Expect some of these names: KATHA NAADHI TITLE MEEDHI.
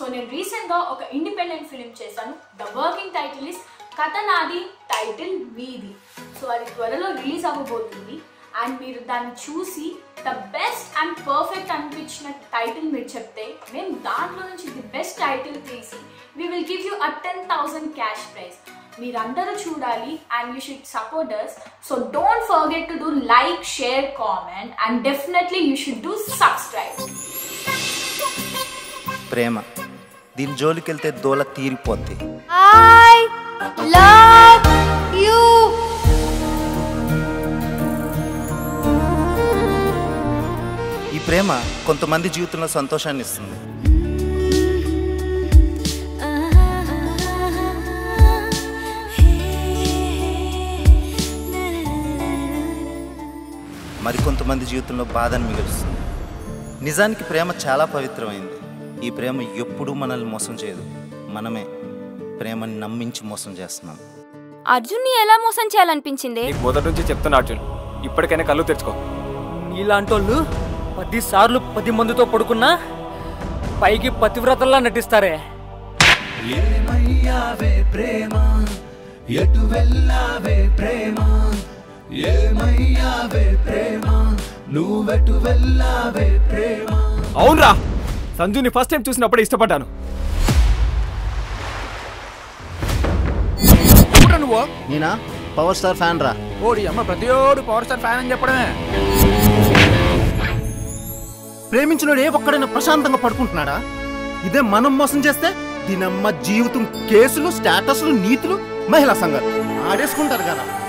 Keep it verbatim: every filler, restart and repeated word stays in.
So, I recently made an independent film. The working title is Katha Naadhi Title Meedhi. So, I will release it. And you will choose the best and perfect title. The best title we will give you a ten thousand cash prize. You and you should support us. So don't forget to do like, share, comment, and definitely you should do subscribe. Prema, din joli kelte dola teeri pote. I love you. Ee prema kontamandi jeevithamlo santoshanni istundi. మరికొంతమంది జీవితంలో బాధను మిగులుస్తుంది. నిజానికి ప్రేమ చాలా పవిత్రమైంది. ఈ ప్రేమ ఎప్పుడూ మనల్ని మోసం చేయదు. మనమే ప్రేమని నమ్మించి మోసం చేస్తున్నాం. అర్జున్ని ఎలా మోసం చేయాలనిపించింది? నీ మొదటి నుంచి చెప్తున్నా అర్జున్, ఇప్పటికైనా కళ్ళు తెరుచుకో. నీలాంటోళ్ళు పది సార్లు పది మందితో పడుకున్నా పైకి పతివ్రతల్లా నటిస్తారే. ఏమయ్యావే ప్రేమ, ఎటు వెళ్ళావే ప్రేమ, అవునరా సంజుని ఫస్ట్ టైం చూసినప్పుడే ఇష్టపడ్డాను. నువ్వు నేనా పవర్ స్టార్ ఫ్యాన్ రా. ఓడి అమ్మ ప్రతియోడు పవర్ స్టార్ ఫ్యాన్ అని చెప్పడమే. ప్రేమించినోడు ఏ ఒక్కడైనా ప్రశాంతంగా పడుకుంటున్నాడా? ఇదే మనం మోసం చేస్తే దీనమ్మ జీవితం కేసులు, స్టేటస్లు, నీతులు, మహిళా సంఘాలు ఆడేసుకుంటారు కదా.